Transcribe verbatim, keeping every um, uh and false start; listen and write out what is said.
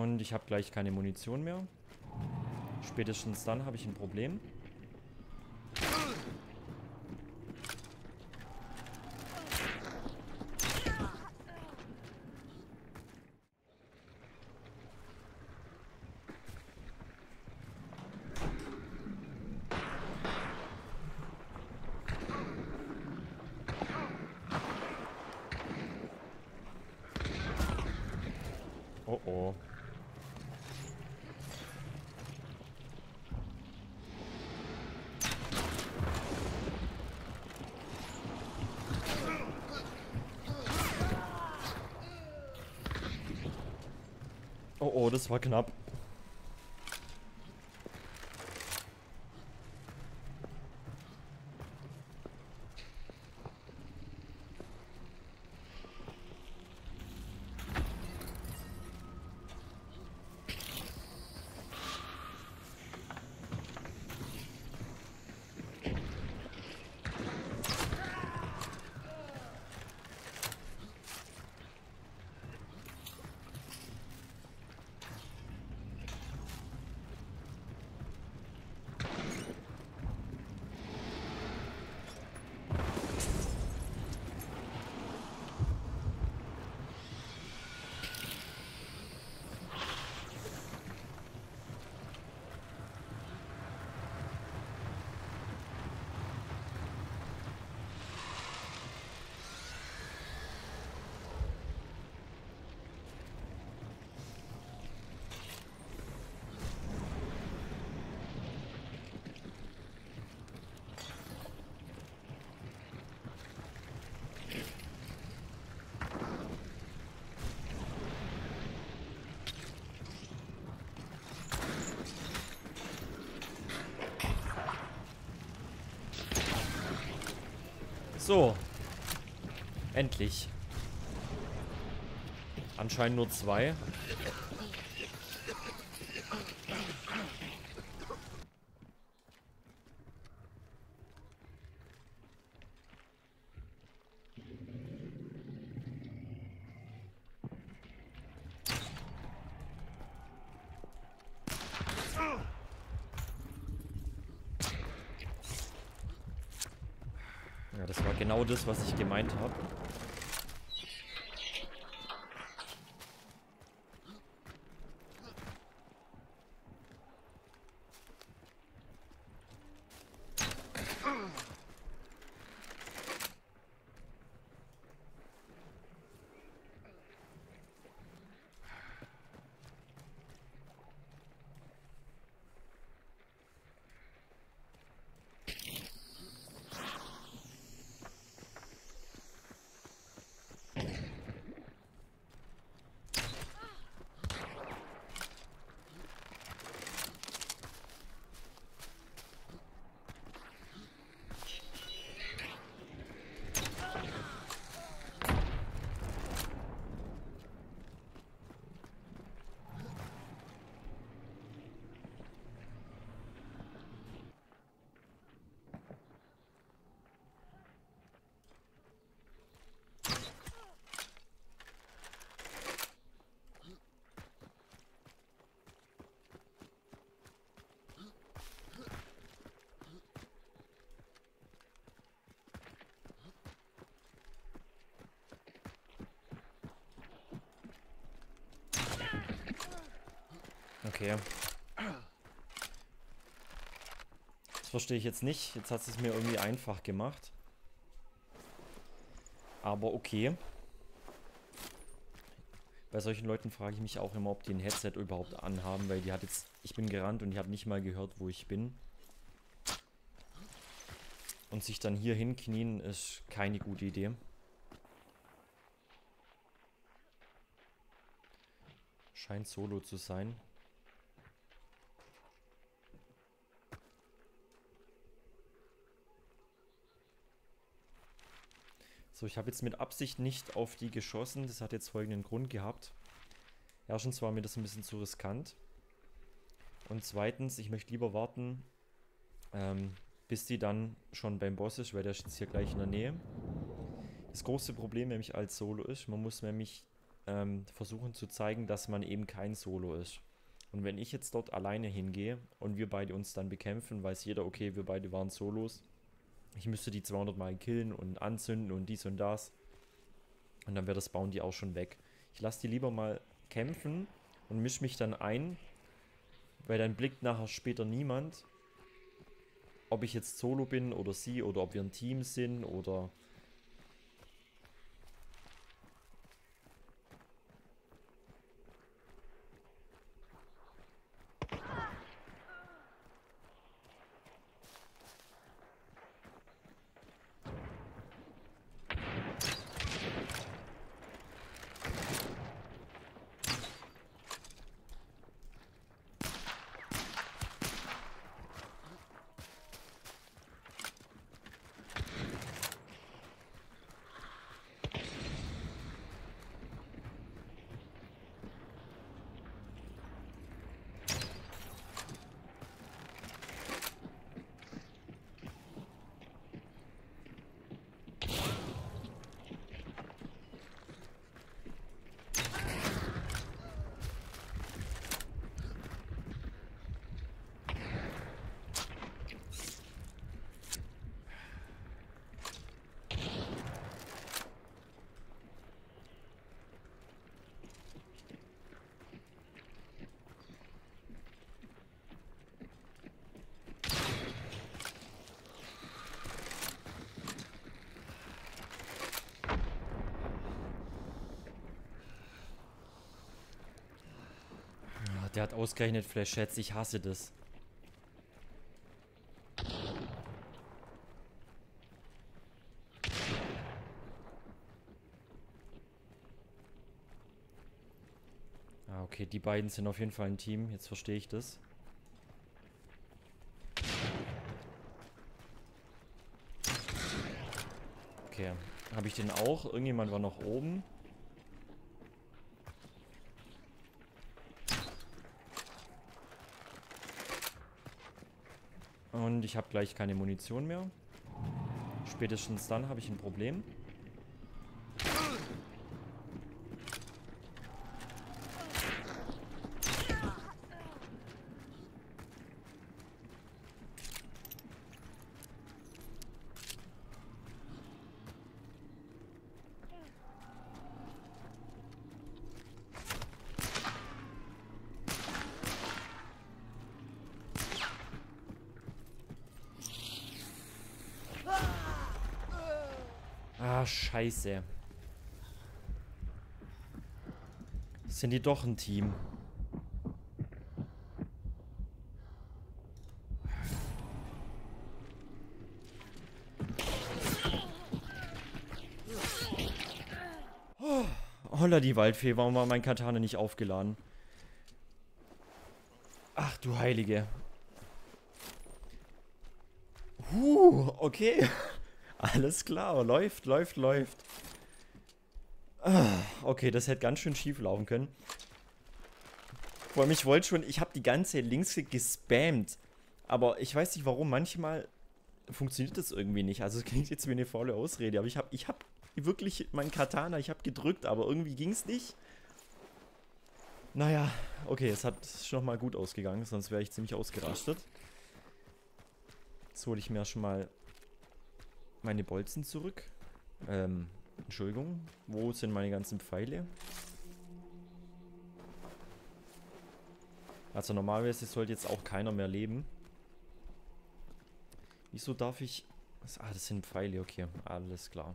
Und ich habe gleich keine Munition mehr. Spätestens dann habe ich ein Problem. Oh oh. Oh oh, das war knapp. So. Endlich. Anscheinend nur zwei. Ja, das war genau das, was ich gemeint habe. Okay. Das verstehe ich jetzt nicht. Jetzt hat es mir irgendwie einfach gemacht. Aber okay. Bei solchen Leuten frage ich mich auch immer, ob die ein Headset überhaupt anhaben, weil die hat jetzt... Ich bin gerannt und die hat nicht mal gehört, wo ich bin. Und sich dann hier hinknien ist keine gute Idee. Scheint solo zu sein. So, ich habe jetzt mit Absicht nicht auf die geschossen. Das hat jetzt folgenden Grund gehabt. Erstens war mir das ein bisschen zu riskant. Und zweitens, ich möchte lieber warten, ähm, bis die dann schon beim Boss ist, weil der ist jetzt hier gleich in der Nähe. Das große Problem nämlich als Solo ist, man muss nämlich ähm, versuchen zu zeigen, dass man eben kein Solo ist. Und wenn ich jetzt dort alleine hingehe und wir beide uns dann bekämpfen, weiß jeder, okay, wir beide waren Solos. Ich müsste die zweihundert Mal killen und anzünden und dies und das. Und dann wäre das Bounty auch schon weg. Ich lasse die lieber mal kämpfen und mische mich dann ein, weil dann blickt nachher später niemand, ob ich jetzt Solo bin oder sie oder ob wir ein Team sind oder... Der hat ausgerechnet Flashettes, ich hasse das. Ah, okay, die beiden sind auf jeden Fall ein Team, jetzt verstehe ich das. Okay, habe ich den auch? Irgendjemand war noch oben. Und ich habe gleich keine Munition mehr. Spätestens dann habe ich ein Problem. Ah, scheiße. Sind die doch ein Team? Oh, holla die Waldfee, warum war mein Katana nicht aufgeladen? Ach du Heilige. Huh, okay. Alles klar, läuft, läuft, läuft. Ah, okay, das hätte ganz schön schief laufen können. Vor allem, ich wollte schon, ich habe die ganze Links gespammt. Aber ich weiß nicht warum, manchmal funktioniert das irgendwie nicht. Also es klingt jetzt wie eine faule Ausrede, aber ich habe ich hab wirklich meinen Katana, ich habe gedrückt, aber irgendwie ging es nicht. Naja, okay, es hat schon noch mal gut ausgegangen, sonst wäre ich ziemlich ausgerastet. Jetzt hole ich mir schon mal... meine Bolzen zurück. Ähm, Entschuldigung. Wo sind meine ganzen Pfeile? Also normalerweise sollte jetzt auch keiner mehr leben. Wieso darf ich... Ah, das sind Pfeile, okay. Alles klar.